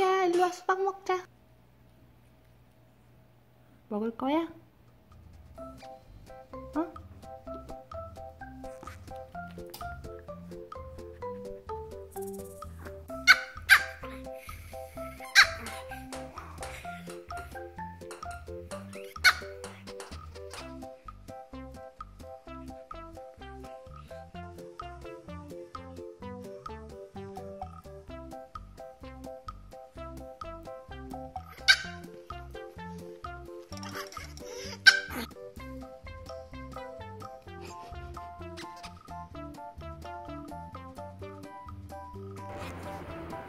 야, 일로 와서 빵 먹자. 먹을 거야? 어?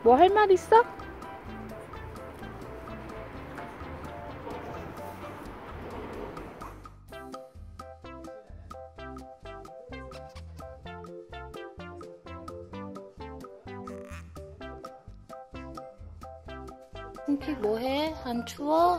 뭐 할 말 있어? 펑키 뭐해? 안 추워?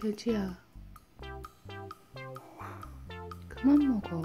돼지야, 그만 먹어.